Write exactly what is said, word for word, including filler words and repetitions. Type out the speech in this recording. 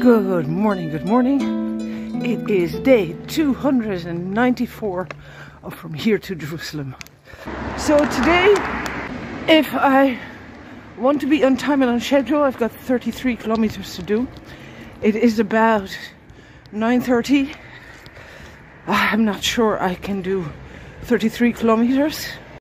Good morning, good morning. It is day two hundred ninety-four of From Here to Jerusalem. So today, if I want to be on time and on schedule, I've got thirty-three kilometers to do. It is about nine thirty. I'm not sure I can do thirty-three kilometers.